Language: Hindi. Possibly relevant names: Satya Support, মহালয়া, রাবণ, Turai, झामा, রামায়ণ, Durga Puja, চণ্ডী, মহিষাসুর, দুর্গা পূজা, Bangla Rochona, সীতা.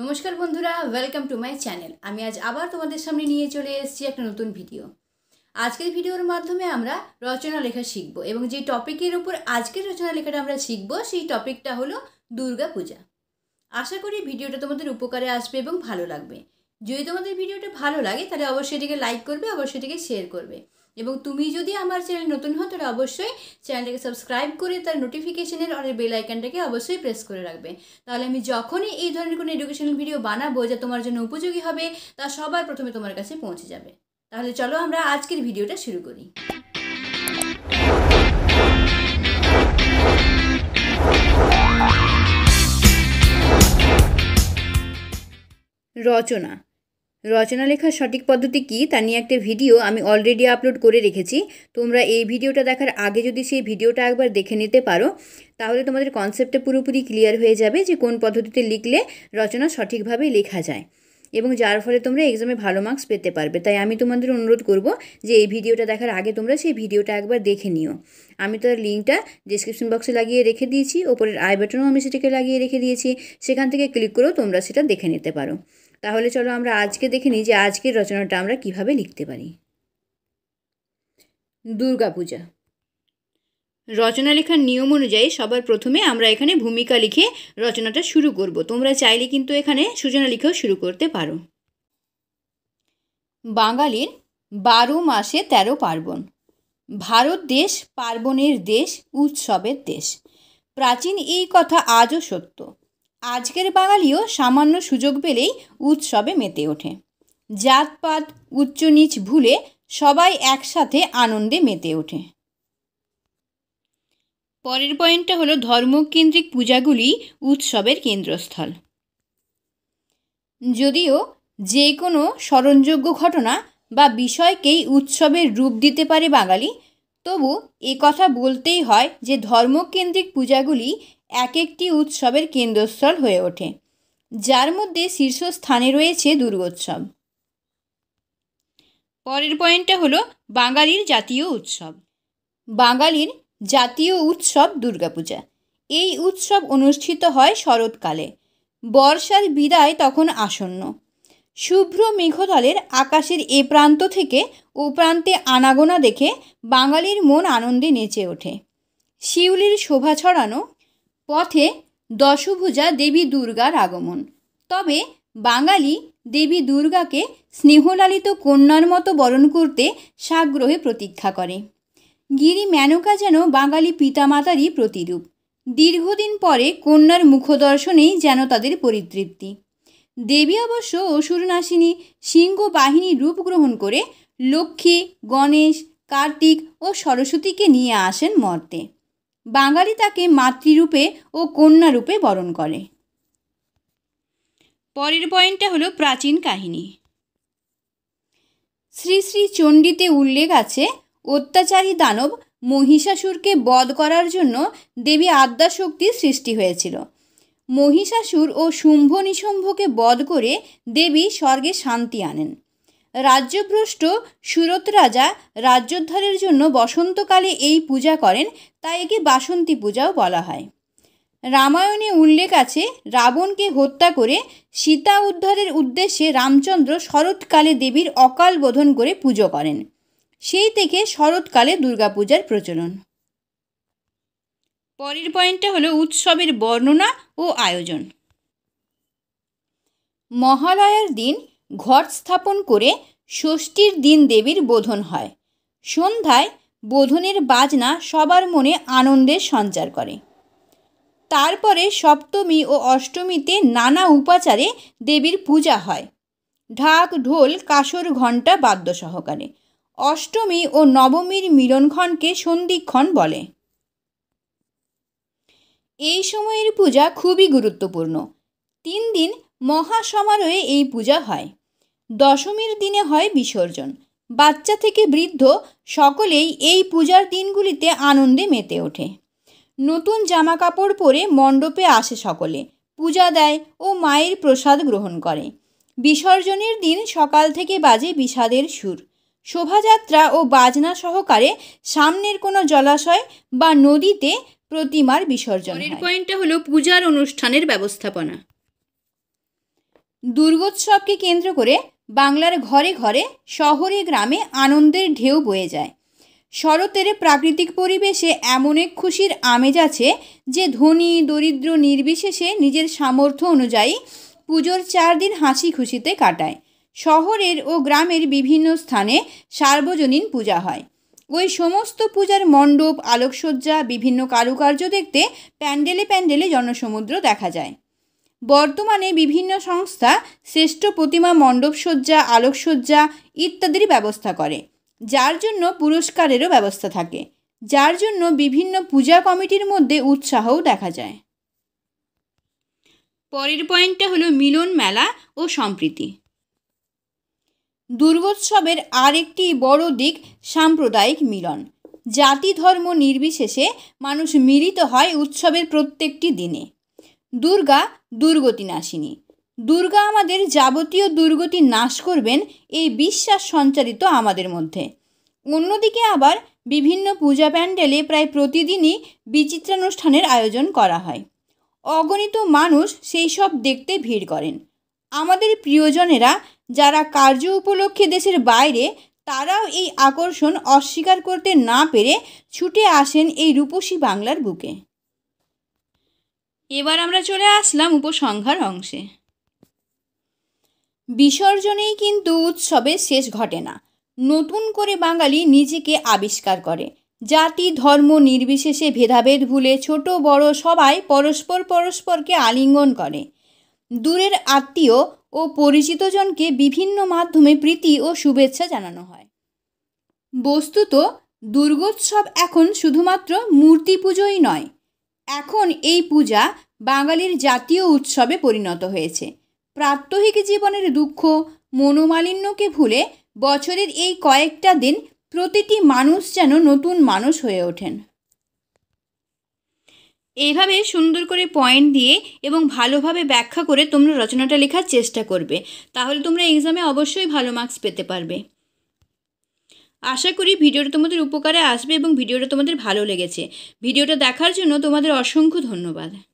नमस्कार बंधुरा वेलकम टू माई चैनल। आमी आज आबार तोमादेर सामने निये चले एसेछि एकटा नतून भिडियो। आजकेर भिडियोर माध्यमे आमरा रचना लेखा शिखब एबं जे टपिकेर उपर आजकेर रचना लेखाटा आमरा शिखब सेई टपिकटा हलो दुर्गा पूजा। आशा करी भिडियोटा तोमादेर उपकारे आसबे एबं भालो लागबे। जदि तोमादेर भिडियोटा भालो लागे ताहले अवश्यई एटिके लाइक करबे, अवश्यई एटिके शेयर करबे एबं तुमि जदि आमार चैनेल नतून हो ताहले अवश्यई चैनेलटाके सबस्क्राइब करे तार नोटिफिकेशनेर और बेल आइकनटाके अवश्यई प्रेस करे राखबे। ताहले आमि जखोनई एई धरनेर कोनो एडुकेशनल भिडियो बानाबो जा तोमार जन्य उपयोगी होबे ता सबार प्रथमे तोमार काछे पौंछे जाबे। ताहले चलो आमरा आजकेर भिडियोटा शुरू करी। रचना रचना लेखार सठिक पद्धति कि ता निये एकटा भिडियो आमी अलरेडी आपलोड करे रेखेछि। तोमरा एई भिडियोटा देखार आगे जदि सेई भिडियोटा एकबार देखे निते पारो ताहले तोमादेर कन्सेप्टटा पुरोपुरि क्लियर हये जाबे जे कोन पद्धतिते लिखले रचना सठिकभावे लेखा जाय एबं जार फले तोमरा एक्सामे भालो मार्क्स पेते पारबे। ताई आमी तोमादेर अनुरोध करब जे एई भिडियोटा देखार आगे तोमरा सेई भिडियोटा एकबार देखे निओ। आमी तार लिंकटा डेसक्रिप्शन बक्से लागिये रेखे दियेछि, ओपरेर आई बाटनओ आमी सेटाके लागिये रेखे दियेछि, सेखान थेके क्लिक करेओ तोमरा सेटा देखे निते पारो। ताहले चलो आमरा आजके देखे निई जे आजकेर रचनाटा आमरा किभाबे लिखते पारी। दुर्गा पूजा रचना लेखार नियम अनुयायी सबार प्रथमे आमरा एखाने भूमिका लिखे रचनाटा शुरू करब। तोमरा चाइले किन्तु एखाने सूचना लिखेओ शुरू करते पारो। बांगालिर 12 मासे 13 पार्बण, भारत देश पार्बणेर देश, उत्सबेर देश। प्राचीन एई कथा आजो सत्य। आजकेर बांगालिओ सामान्य सुयोग पेलेई उत्सबे मेते ओठे। जातपात उच्च नीच भूले सबाई एकसाथे आनंदे मेते ओठे। परेर पॉइंटटा हलो धर्मकेंद्रिक पूजागुली उत्सबेर केंद्रस्थल। यदिओ जे कोनो स्मरणयोग्य घटना बा विषयकेई उत्सबेर रूप दिते पारे बांगाली, तबु ए कथा बोलतेई हय जे धर्मकेंद्रिक पूजागुली एक एकटी उत्सबेर केंद्रस्थल हये ओठे, जार मध्ये शीर्षस्थाने रयेछे दुर्गोत्सव। परेर पॉइंटटा हलो बांगालिर जातीय उत्सव। बांगालिर जातीय उत्सव दुर्गा पूजा। एई उत्सव अनुष्ठित हय शरतकाले। बर्षार बिदाय तखन आसन्न। शुभ्र मेघतलेर आकाशेर ए प्रान्त थेके ओ प्रान्ते आनागोना देखे बांगालिर मन आनंदे नेचे ओठे। शिउलिर शोभा छड़ानो, पथे दशभुजा देवी दुर्गार आगमन। तबे बांगाली देवी दुर्गाके स्नेहलालित कन्यार मतो बरण करते साग्रहे प्रतीक्षा करे। गिरि मेनका जेन बांगाली पितामातारই प्रतिरूप। दीर्घदिन परे कन्यार मुखदर्शनेই जेन ताদের পরিতৃপ্তি। देवी अवश्य असुरनाशिनी सिंह बाहिनी रूप ग्रहण करे लक्ष्मी गणेश कार्तिक और सरस्वतीকে নিয়ে আসেন মর্তে। বাঙালি তাকে মাতৃরূপে ও কন্যা রূপে বরণ করে। পরের পয়েন্টটা হলো প্রাচীন কাহিনী। শ্রী শ্রী চণ্ডীতে উল্লেখ আছে অত্যাচারী দানব মহিষাসুরকে বধ করার জন্য দেবী আদ্যাশক্তির সৃষ্টি হয়েছিল। মহিষাসুর ও শুম্ভ নিশুম্ভকে বধ করে দেবী স্বর্গে শান্তি আনেন। রাজ্যভ্রষ্ট সুরত রাজা রাজ্যোদ্ধারের জন্য বসন্তকালে এই পূজা করেন, তাই একে বাসন্তী পূজাও বলা হয়। রামায়ণে উল্লেখ আছে রাবণকে হত্যা করে সীতা উদ্ধারের উদ্দেশ্যে রামচন্দ্র শরৎকালে দেবীর অকাল বোধন করে পুজো করেন। সেই থেকে শরৎকালে দুর্গা পূজার প্রচলন। পরের পয়েন্টটা হলো উৎসবের বর্ণনা ও আয়োজন। মহালয়ার দিন ঘট স্থাপন করে ষষ্ঠীর দিন দেবীর বোধন হয়। সন্ধ্যায় বোধনের বাজনা সবার মনে আনন্দের সঞ্চার করে। তারপরে সপ্তমী ও অষ্টমীতে নানা উপাচারে দেবীর পূজা হয়, ঢাক ঢোল কাসর ঘণ্টা বাদ্য সহকারে। অষ্টমী ও নবমীর মিলনক্ষণকে সন্ধিক্ষণ বলে। এই সময়ের পূজা খুবই গুরুত্বপূর্ণ। 3 দিন মহা সমারোহে এই পূজা হয়। দশমীর দিনে হয় বিসর্জন। বাচ্চা থেকে বৃদ্ধ সকলেই এই পূজার দিনগুলিতে আনন্দে মেতে ওঠে। নতুন জামা কাপড় পরে মণ্ডপে আসে সকলে, পূজা দেয় ও মায়ের প্রসাদ গ্রহণ করে। বিসর্জনের দিন সকাল থেকে বাজে বিষাদের সুর। শোভাযাত্রা ও বাজনা সহকারে সামনের কোনো জলাশয় বা নদীতে প্রতিমার বিসর্জন। পরের পয়েন্টটা হলো পূজার অনুষ্ঠানের ব্যবস্থাপনা। दुर्गोत्सव के केंद्र करे बांगलार घरे घरे शहरे ग्रामे आनंदेर ढेउ बয়ে যায়। शरतेर प्राकृतिक परिवेशे एमन एक खुशिर आमेज आछे जे धनी दरिद्र निर्विशेषे निजेर सामर्थ्य अनुयायी पुजोर चार दिन हासि खुशिते काटाय। शहरेर ओ ग्रामेर विभिन्न स्थाने सार्वजनीन पूजा हय। ओई समस्त पूजार मंडप आलोकसज्जा विभिन्न कारुकार्य देखते पैंडेले पैंडेले जनसमुद्र देखा जाय। बर्तमाने विभिन्न संस्था श्रेष्ठ प्रतिमा मंडपसज्जा आलोकसज्जा इत्यादिर व्यवस्था करे, जार जन्य पुरस्कारेरो व्यवस्था थाके, जार जन्य विभिन्न पूजा कमिटिर मध्य उत्साहो देखा जाय। परेर पॉइंटटा हलो मिलन मेला ओ सम्प्रीति। दुर्गोत्सवेर आरेकटी बड़ो दिक साम्प्रदायिक मिलन। जाति धर्म निर्विशेषे मानुष मिलित हय उत्सवेर प्रत्येकटी दिने। दुर्गा दुर्गति नाशिनी, दुर्गा आमादेर जाबतीय दुर्गति नाश करबेन एई विश्वास संचारित आमादेर मध्य। अन्यदिके आबार विभिन्न पूजा पैंडेले प्राय प्रतिदिनई विचित्रानुष्ठानेर आयोजन करा हय। अगणित मानुष सेई सब देखते भिड़ करेन। आमादेर प्रियजनेरा जारा कार्य उपलक्षे देशेर बाइरे ताराओ एई आकर्षण अस्वीकार करते ना पेरे छुटे आसेन एई रूपसी बांगलार बुके। एबार आमरा चले आसलाम उपसंहार अंशे। विसर्जनेई किन्तु उत्सवेर शेष घटे ना। नतून करे बांगाली निजेके आविष्कार करे। जाति धर्म निर्विशेषे भेदाभेद भूले छोट बड़ सबाई परस्पर परस्परके आलिंगन करे। दूरेर आत्मीय ओ परिचित जनके विभिन्न माध्यमे प्रीति ओ शुभेच्छा जानानो हय। वस्तुत दुर्गोत्सव एखन शुधुमात्र मूर्ति पूजोई नय, एखन एई पूजा बांगालिर जातीय उत्सवे परिणत हयेछे। प्रात्यहिक जीवनेर दुःख मनोमालिन्यके भूले बछरेर एई कयेकटा दिन प्रतिटी मानुष जेन नतून मानुष हये ओठेन। এইভাবে সুন্দর করে পয়েন্ট দিয়ে এবং ভালোভাবে ব্যাখ্যা করে তোমরা রচনাটা লেখার চেষ্টা করবে, তাহলে তোমরা এক্সামে অবশ্যই ভালো মার্কস পেতে পারবে। আশা করি ভিডিওটা তোমাদের উপকারে আসবে এবং ভিডিওটা তোমাদের ভালো লেগেছে। ভিডিওটা দেখার জন্য তোমাদের অসংখ্য ধন্যবাদ।